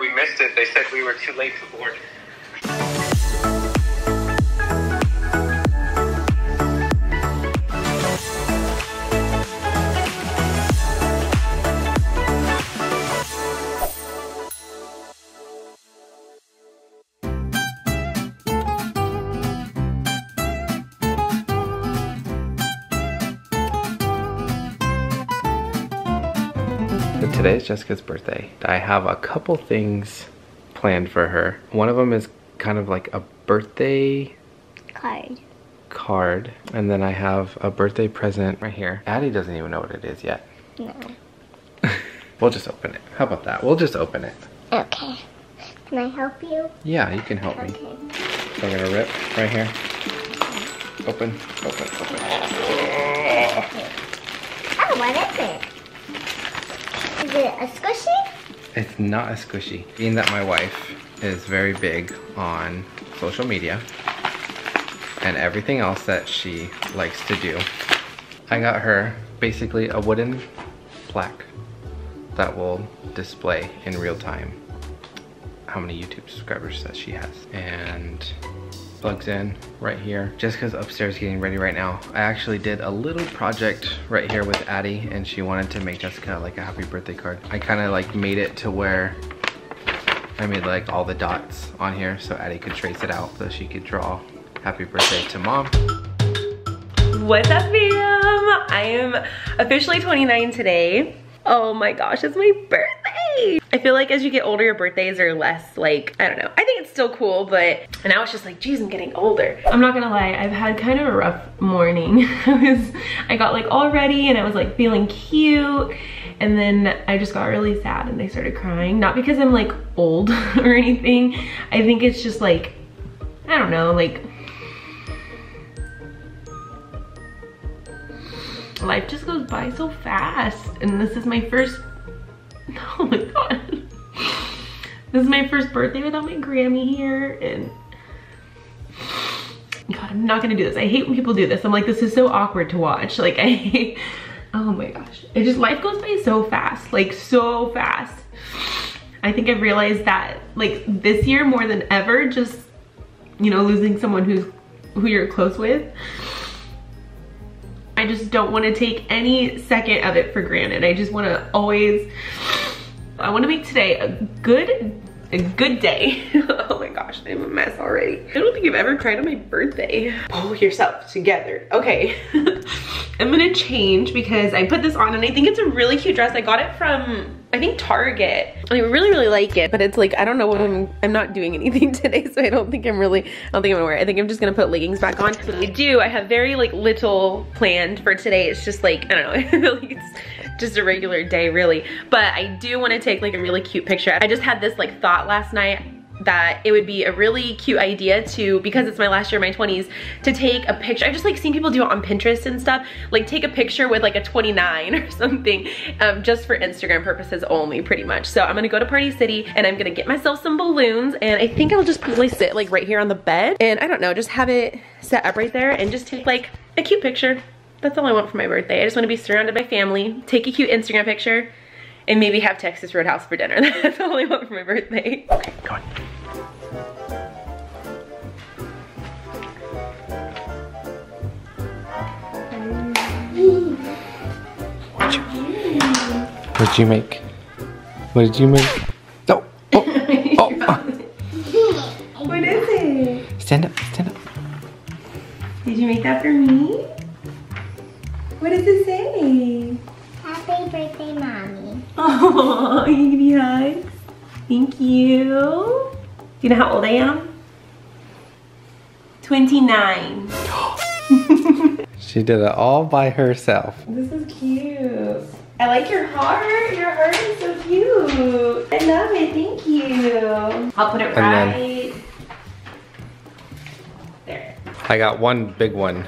We missed it. They said we were too late to board. Today is Jessica's birthday. I have a couple things planned for her. One of them is kind of like a birthday card. And then I have a birthday present right here. Addie doesn't even know what it is yet. No. We'll just open it. How about that? We'll just open it. Okay. Can I help you? Yeah, you can help me. So I'm gonna rip right here. Open, open, open. Oh, what is it? Is it a squishy? It's not a squishy. Being that my wife is very big on social media and everything else that she likes to do, I got her basically a wooden plaque that will display in real time how many YouTube subscribers that she has. And plugs in right here. Jessica's upstairs getting ready right now. I actually did a little project right here with Addie, and she wanted to make Jessica like a happy birthday card. I kind of like made it to where I made like all the dots on here so Addie could trace it out so she could draw happy birthday to mom. What's up, fam? I am officially 29 today. Oh my gosh, it's my birthday. I feel like as you get older, your birthdays are less like, I don't know. I think it's still cool, but now it's just like, geez, I'm getting older. I'm not gonna lie, I've had kind of a rough morning. I got like all ready and I was like feeling cute. And then I just got really sad and I started crying. Not because I'm like old or anything. I think it's just like, I don't know, like life just goes by so fast, and this is my first, oh my god, this is my first birthday without my Grammy here, and god, I'm not gonna do this. I hate when people do this. I'm like, this is so awkward to watch. Like, I hate, oh my gosh, it just, life goes by so fast, like so fast. I think I've realized that like this year more than ever, just, you know, losing someone who you're close with, I just don't want to take any second of it for granted. I just want to always, I want to make today a good day. Oh my gosh, I'm a mess already. I don't think I've ever cried on my birthday. Pull yourself together. Okay. I'm gonna change because I put this on and I think it's a really cute dress. I got it from, I think, Target. I really, really like it, but it's like, I don't know what I'm not doing anything today, so I don't think I'm gonna wear it. I think I'm just gonna put leggings back on. So I do, I have very like little planned for today. It's just like, I don't know, I feel like it's just a regular day really. But I do wanna take like a really cute picture. I just had this like thought last night that it would be a really cute idea to, because it's my last year in my 20s, to take a picture. I've just like seen people do it on Pinterest and stuff, like take a picture with like a 29 or something, just for Instagram purposes only, pretty much. So I'm gonna go to Party City and I'm gonna get myself some balloons, and I think I'll just probably sit like right here on the bed and I don't know, just have it set up right there and just take like a cute picture. That's all I want for my birthday. I just wanna be surrounded by family, take a cute Instagram picture, and maybe have Texas Roadhouse for dinner. That's all I want for my birthday. Okay, go on. What did you make? What did you make? No! Oh! Oh! What is it? Stand up, stand up. Did you make that for me? What does it say? Happy birthday, Mommy. Oh, you give me hugs. Thank you. Do you know how old I am? 29. She did it all by herself. This is cute. I like your heart. Your heart is so cute. I love it. Thank you. I'll put it right there. I got one big one.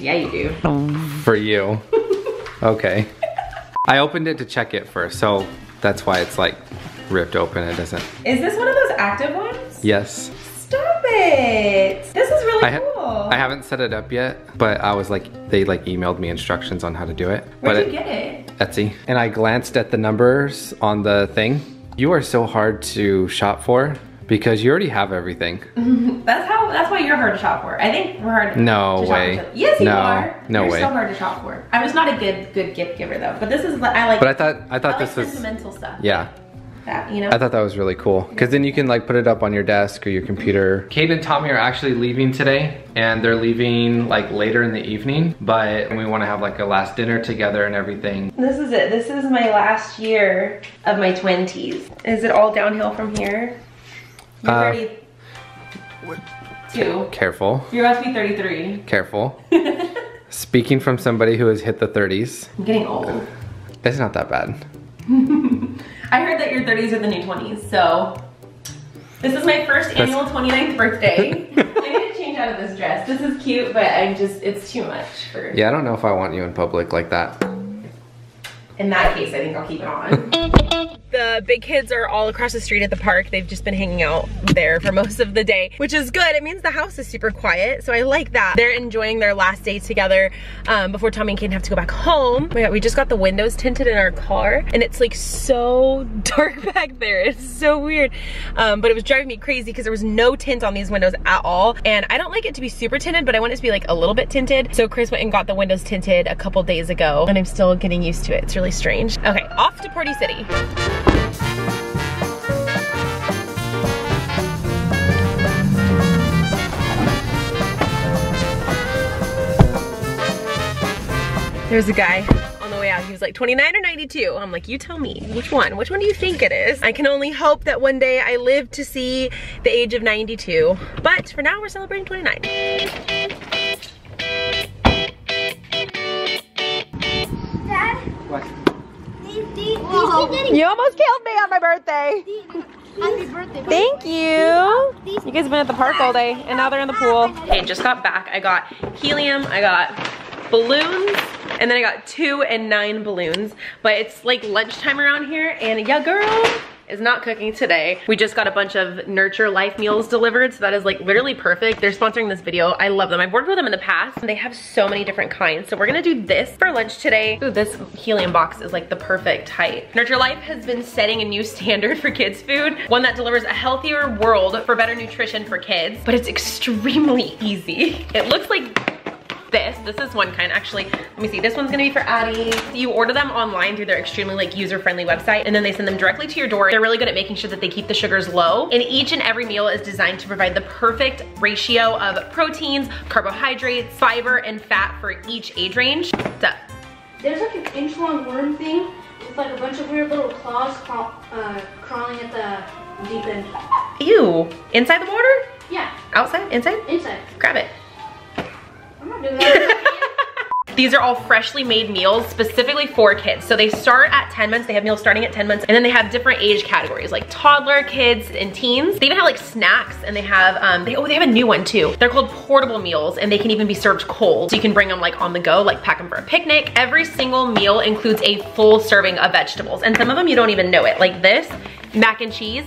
Yeah, you do. For you. Okay. I opened it to check it first, so that's why it's like ripped open. It doesn't. Is this one of those active ones? Yes. Stop it. This is really cool. I haven't set it up yet, but I was like, they like emailed me instructions on how to do it. Where'd you get it? Etsy. And I glanced at the numbers on the thing You are so hard to shop for because you already have everything. That's why you're hard to shop for. I think we're hard to shop for. Yes, you are. You're so hard to shop for. I'm just not a good gift giver though. But this is I thought this was sentimental stuff. Yeah. That, you know? I thought that was really cool because then you can like put it up on your desk or your computer. Caden and Tommy are actually leaving today and they're leaving like later in the evening, but we want to have like a last dinner together and everything. This is it. This is my last year of my 20s. Is it all downhill from here? You're 32. Careful. You're about to be 33. Careful. Speaking from somebody who has hit the 30s. I'm getting old. That's not that bad. I heard that your 30s are the new 20s, so this is my first annual 29th birthday. I need to change out of this dress. This is cute, but it's too much for... Yeah, I don't know if I want you in public like that. In that case, I think I'll keep it on. The big kids are all across the street at the park. They've just been hanging out there for most of the day, which is good. It means the house is super quiet, so I like that. They're enjoying their last day together before Tommy and Caden have to go back home. Oh my God, we just got the windows tinted in our car, and it's like so dark back there. It's so weird, but it was driving me crazy because there was no tint on these windows at all, and I don't like it to be super tinted, but I want it to be like a little bit tinted. So Chris went and got the windows tinted a couple days ago, and I'm still getting used to it. It's really strange. Okay, off to Party City. There's a guy on the way out. He was like 29 or 92. I'm like, you tell me which one. Which one do you think it is? I can only hope that one day I live to see the age of 92. But for now, we're celebrating 29. Dad? What? You almost killed me on my birthday. Happy birthday. Thank you. You guys have been at the park all day, and now they're in the pool. Hey, just got back. I got helium. I got balloons, and then I got 2 and 9 balloons, but it's like lunchtime around here, and yeah, girl is not cooking today. We just got a bunch of Nurture Life meals delivered, so that is like literally perfect. They're sponsoring this video. I love them. I've worked with them in the past, and they have so many different kinds. So we're gonna do this for lunch today. Ooh, this helium box is like the perfect height. Nurture Life has been setting a new standard for kids' food, one that delivers a healthier world for better nutrition for kids, but it's extremely easy. It looks like this is one kind. Actually, let me see, this one's gonna be for Addie. You order them online through their extremely like user-friendly website, and then they send them directly to your door. They're really good at making sure that they keep the sugars low, and each and every meal is designed to provide the perfect ratio of proteins, carbohydrates, fiber, and fat for each age range. So, there's like an inch-long worm thing with like a bunch of weird little claws crawling at the deep end. Ew, inside the water? Yeah. Outside, inside? Inside. Grab it. These are all freshly made meals specifically for kids. So they start at 10 months. They have meals starting at 10 months. And then they have different age categories like toddler, kids, and teens. They even have like snacks, and they have, they have a new one too. They're called portable meals, and they can even be served cold. So you can bring them like on the go, like pack them for a picnic. Every single meal includes a full serving of vegetables. And some of them you don't even know it. Like this, mac and cheese.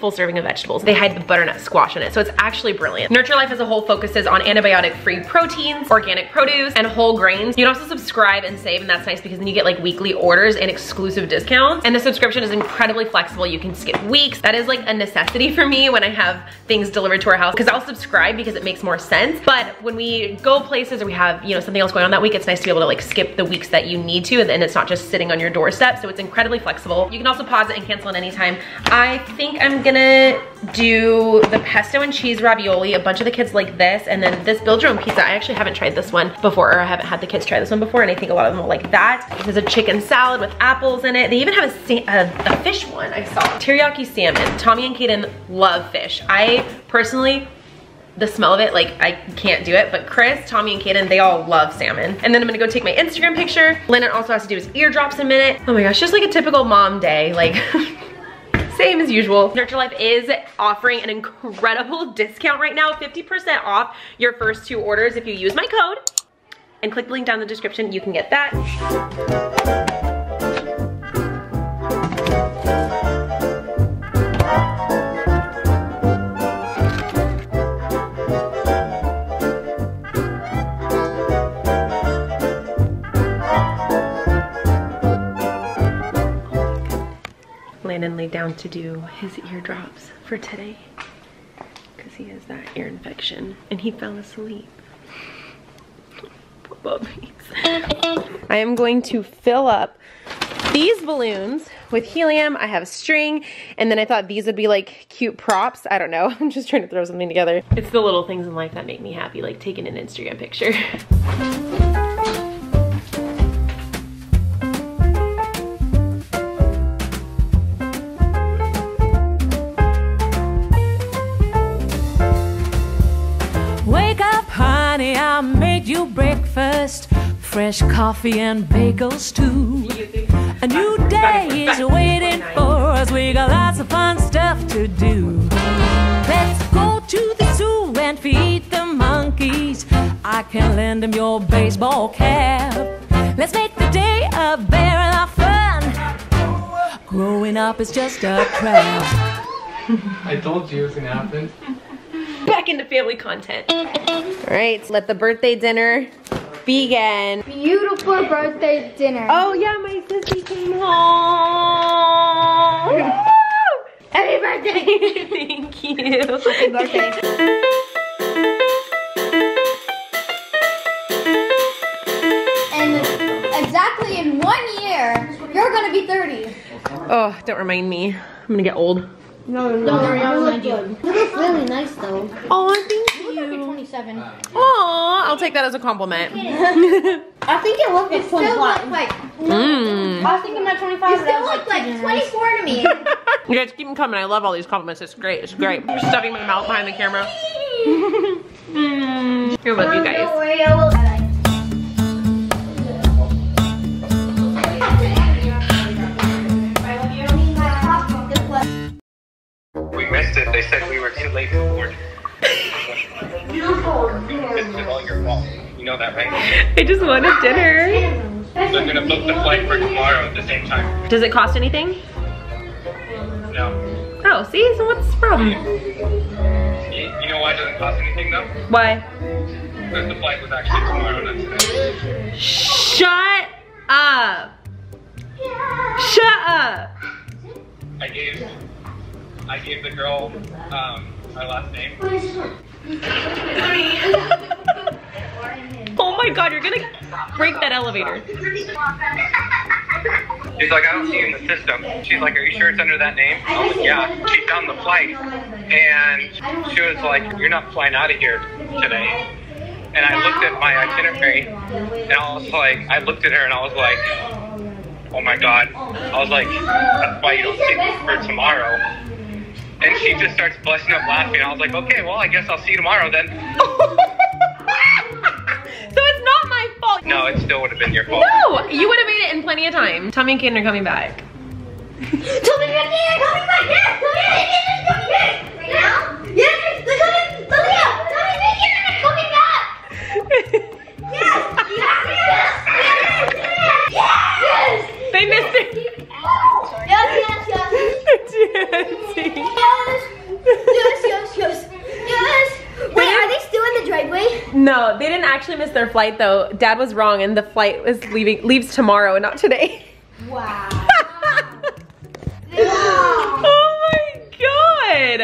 Full serving of vegetables. They hide the butternut squash in it, so it's actually brilliant. Nurture Life as a whole focuses on antibiotic-free proteins, organic produce, and whole grains. You can also subscribe and save, and that's nice because then you get like weekly orders and exclusive discounts. And the subscription is incredibly flexible. You can skip weeks. That is like a necessity for me when I have things delivered to our house, because I'll subscribe because it makes more sense. But when we go places or we have, you know, something else going on that week, it's nice to be able to like skip the weeks that you need to, and then it's not just sitting on your doorstep. So it's incredibly flexible. You can also pause it and cancel at any time. I think I'm gonna do the pesto and cheese ravioli. A bunch of the kids like this, and then this build your own pizza. I actually haven't tried this one before, or I haven't had the kids try this one before, and I think a lot of them will like that. This is a chicken salad with apples in it. They even have a fish one I saw. Teriyaki salmon. Tommy and Caden love fish. I personally, the smell of it, like I can't do it, but Chris, Tommy, and Caden, they all love salmon. And then I'm gonna go take my Instagram picture. Lennon also has to do his eardrops in a minute. Oh my gosh, just like a typical mom day, like same as usual. Nurture Life is offering an incredible discount right now, 50% off your first 2 orders. If you use my code and click the link down in the description, you can get that. finally down to do his eardrops for today because he has that ear infection and he fell asleep. I am going to fill up these balloons with helium. I have a string, and then I thought these would be like cute props. I don't know. I'm just trying to throw something together. It's the little things in life that make me happy, like taking an Instagram picture. I made you breakfast, fresh coffee and bagels too. A new day is waiting for us. We got lots of fun stuff to do. Let's go to the zoo and feed the monkeys. I can lend them your baseball cap. Let's make the day a barrel of fun. Growing up is just a trap. I told you it was gonna happen. Back into family content. All right, let the birthday dinner begin. Beautiful birthday dinner. Oh yeah, my sissy came home. Happy birthday. Thank you. Happy birthday. And exactly in 1 year, you're gonna be 30. Oh, don't remind me. I'm gonna get old. No, no, don't worry, I'll remind you. You look really nice though. Oh, thank you. You look like you're 27. Aw, I'll take that as a compliment. I think it looked like 25. Still look like, I was thinking about 25. You still look like 24 to me. You guys keep them coming. I love all these compliments. It's great. It's great. I'm stuffing my mouth behind the camera. I love you guys. Don't worry, I will. They said we were too late to board. It's all your fault. You know that, right? I just wanted dinner. They're gonna book the flight for tomorrow at the same time. Does it cost anything? No. Oh, see? So what's the problem? You know why it doesn't cost anything, though? Why? Because the flight was actually tomorrow, not today. Shut up. Shut up. I gave the girl her last name. Oh my god, you're gonna break that elevator. She's like, I don't see you in the system. She's like, are you sure it's under that name? I was like, yeah. She found the flight and she was like, you're not flying out of here today. And I looked at my itinerary and I was like, I looked at her and I was like, oh my god. I was like, that's why you don't see me for tomorrow. And she just starts busting up laughing. I was like, okay, well, I guess I'll see you tomorrow then. So it's not my fault. No, it still would have been your fault. No, you would have made it in plenty of time. Tommy and Caden are coming back. Tommy and Caden are coming back, yes! Tommy and Caden are coming back! Right now? Yes, they're coming, Malia! Tommy and Caden are coming back! Yes! Yes! Yes! Yes! Yes! They missed it! Yes, yes, yes! Dancing. Yes, yes, yes, yes, yes. Wait, are they still in the driveway? No, they didn't actually miss their flight though. Dad was wrong, and the flight was leaves tomorrow, not today. Wow. Oh my god.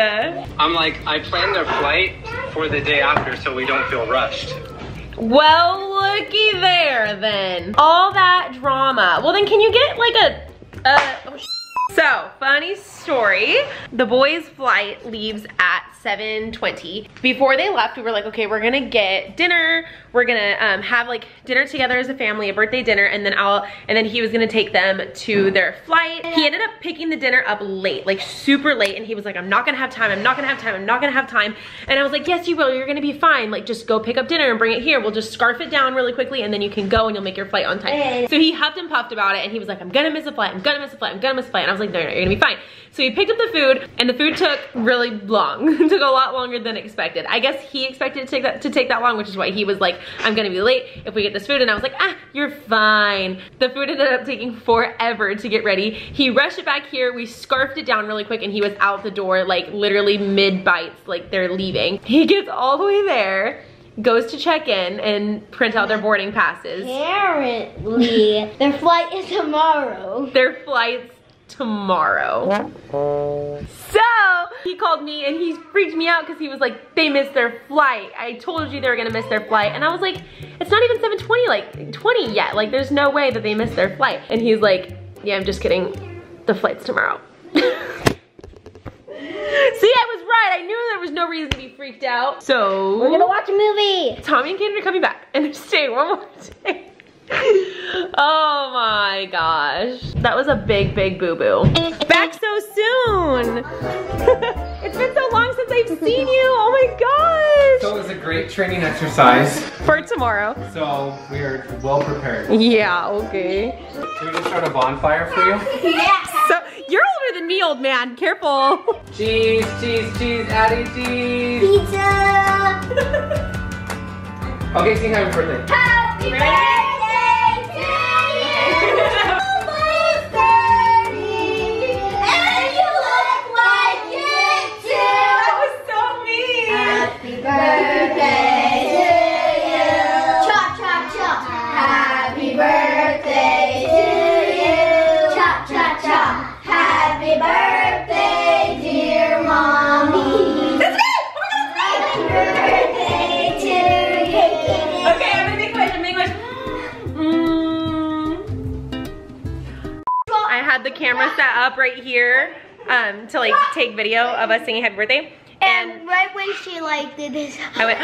I'm like, I planned their flight for the day after, so we don't feel rushed. Well, looky there then. All that drama. Well, then can you get like a oh, so, funny story, the boys' flight leaves at 7:20. Before they left, we were like, okay, we're gonna get dinner. We're gonna have like dinner together as a family, a birthday dinner, and then he was gonna take them to their flight. He ended up picking the dinner up late, like super late, and he was like, I'm not gonna have time, I'm not gonna have time, I'm not gonna have time. And I was like, yes, you will, you're gonna be fine. Like, just go pick up dinner and bring it here. We'll just scarf it down really quickly, and then you can go and you'll make your flight on time. So he huffed and puffed about it, and he was like, I'm gonna miss a flight, I'm gonna miss a flight, I'm gonna miss a flight. And I was like, no, you're gonna be fine. So he picked up the food, and the food took really long. It took a lot longer than expected. I guess he expected it to take that long, which is why he was like, I'm gonna be late if we get this food. And I was like, ah, you're fine. The food ended up taking forever to get ready. He rushed it back here. We scarfed it down really quick, and he was out the door, like literally mid-bites, like they're leaving. He gets all the way there, goes to check in and print out their boarding passes. Apparently, their flight is tomorrow. Their flight's tomorrow. So he called me and he freaked me out because he was like, they missed their flight. I told you they were gonna miss their flight. And I was like, it's not even 7:20, like 20 yet. Like there's no way that they missed their flight. And he's like, yeah, I'm just kidding. The flight's tomorrow. See, I was right. I knew there was no reason to be freaked out. So we're gonna watch a movie. Tommy and Caden are coming back and they're staying one more day. Oh my gosh. That was a big, big boo-boo. Back so soon. It's been so long since I've seen you. Oh my gosh. So it was a great training exercise. For tomorrow. So we are well prepared. Yeah, okay. Can we just start a bonfire for you? Yeah. So you're older than me, old man. Careful. Cheese, cheese, cheese, Addie, cheese. Pizza. Okay, sing happy birthday. Happy birthday. Camera set up right here to like take video of us singing happy birthday. And right when she like did this, I went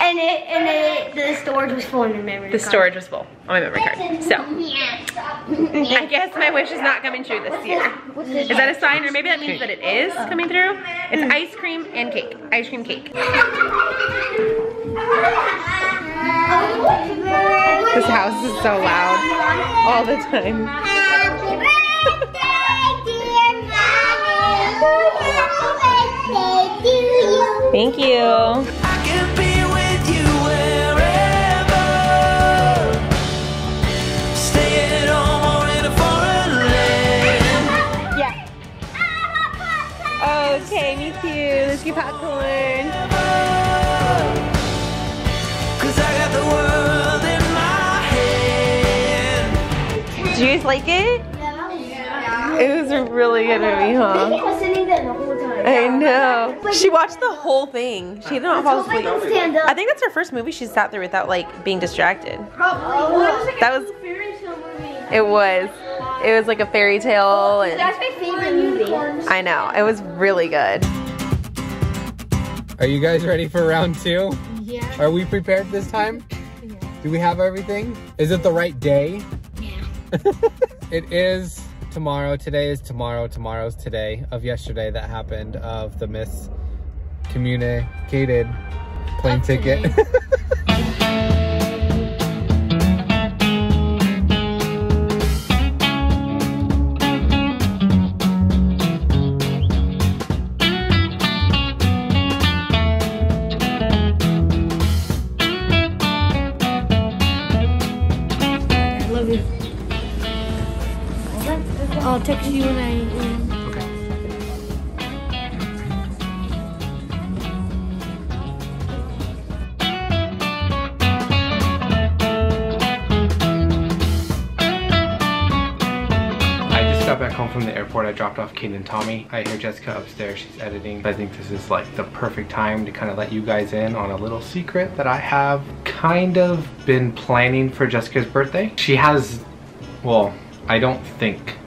and the storage was full on my memory card. The storage was full on my memory card. So I guess my wish is not coming true this year. Is that a sign, or maybe that means that it is coming through? It's ice cream and cake. Ice cream cake. This house is so loud all the time. Thank you. I can be with you wherever. Stay at home or in a foreign land. Yeah. Okay, me too. Let's get popcorn. Cause I got the world in my hand. Do you guys like it? It was really good at me, huh? They keep listening to it the whole time. I know. Like, she watched the whole thing. She did not fall asleep. I think that's her first movie she sat through without like being distracted. Probably. Oh, like that was a fairy tale movie. It was. It was like a fairy tale. And that's my favorite movie. I know. It was really good. Are you guys ready for round two? Yeah. Are we prepared this time? Yeah. Do we have everything? Is it the right day? Yeah. It is. Tomorrow, today is tomorrow, tomorrow's today of yesterday that happened of the miscommunicated plane That's ticket. I love you. I'll text you when I win. I just got back home from the airport. I dropped off Caden and Tommy. I hear Jessica upstairs. She's editing. I think this is like the perfect time to kind of let you guys in on a little secret that I have kind of been planning for Jessica's birthday. She has, well, I don't think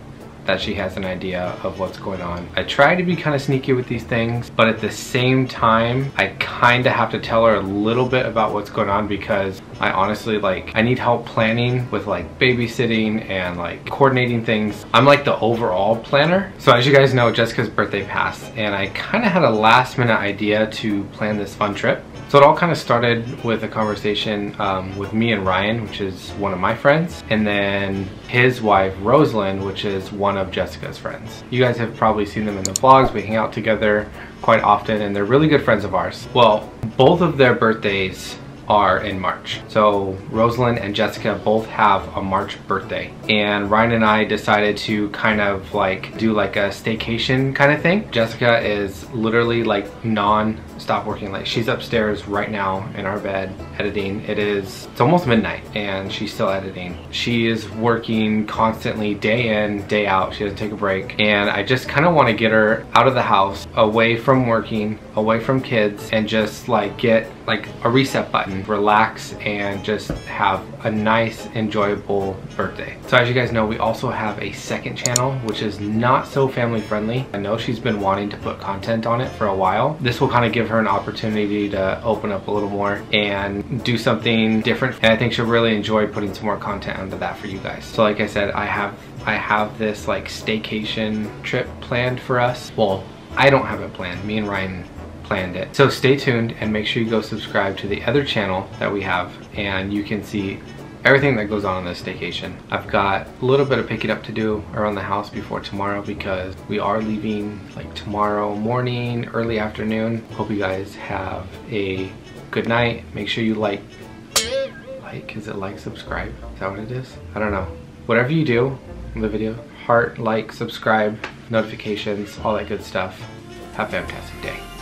that she has an idea of what's going on. I try to be kind of sneaky with these things, but at the same time, I kind of have to tell her a little bit about what's going on because I honestly I need help planning with like babysitting and like coordinating things. I'm like the overall planner. So as you guys know, Jessica's birthday passed and I kind of had a last minute idea to plan this fun trip. So it all kind of started with a conversation with me and Ryan, which is one of my friends, and then his wife, Rosalind, which is one of Jessica's friends. You guys have probably seen them in the vlogs. We hang out together quite often, and they're really good friends of ours. Well, both of their birthdays are in March. So Rosalind and Jessica both have a March birthday, and Ryan and I decided to kind of like do like a staycation kind of thing. Jessica is literally like non-stop working. Like she's upstairs right now in our bed editing. It's almost midnight and she's still editing. She is working constantly, day in, day out. She doesn't take a break, and I just kind of want to get her out of the house, away from working, away from kids, and just like get like a reset button, relax, and just have a nice enjoyable birthday. So as you guys know, we also have a second channel which is not so family friendly. I know she's been wanting to put content on it for a while. This will kind of give her an opportunity to open up a little more and do something different, and I think she'll really enjoy putting some more content onto that for you guys. So like I said, I have this like staycation trip planned for us. Well, I don't have it planned. Me and Ryan planned it. So stay tuned and make sure you go subscribe to the other channel that we have, and you can see everything that goes on in this staycation. I've got a little bit of picking up to do around the house before tomorrow, because we are leaving like tomorrow morning, early afternoon. Hope you guys have a good night. Make sure you like, is it like, subscribe? Is that what it is? I don't know. Whatever you do in the video, heart, like, subscribe, notifications, all that good stuff. Have a fantastic day.